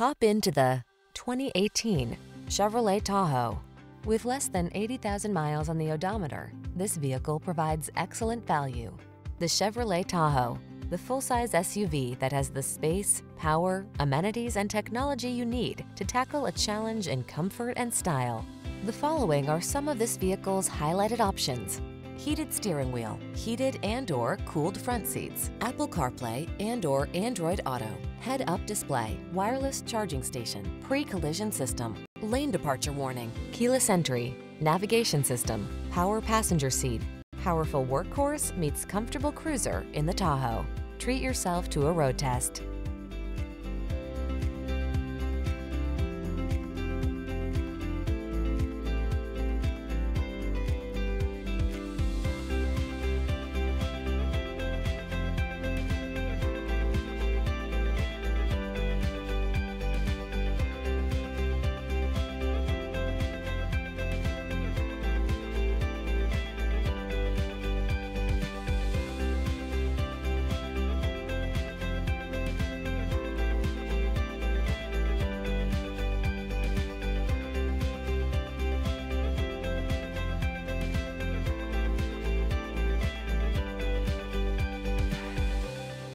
Hop into the 2018 Chevrolet Tahoe. With less than 80,000 miles on the odometer, this vehicle provides excellent value. The Chevrolet Tahoe, the full-size SUV that has the space, power, amenities, and technology you need to tackle a challenge in comfort and style. The following are some of this vehicle's highlighted options: heated steering wheel, heated and/or cooled front seats, Apple CarPlay and/or Android Auto, head-up display, wireless charging station, pre-collision system, lane departure warning, keyless entry, navigation system, power passenger seat. Powerful workhorse meets comfortable cruiser in the Tahoe. Treat yourself to a road test.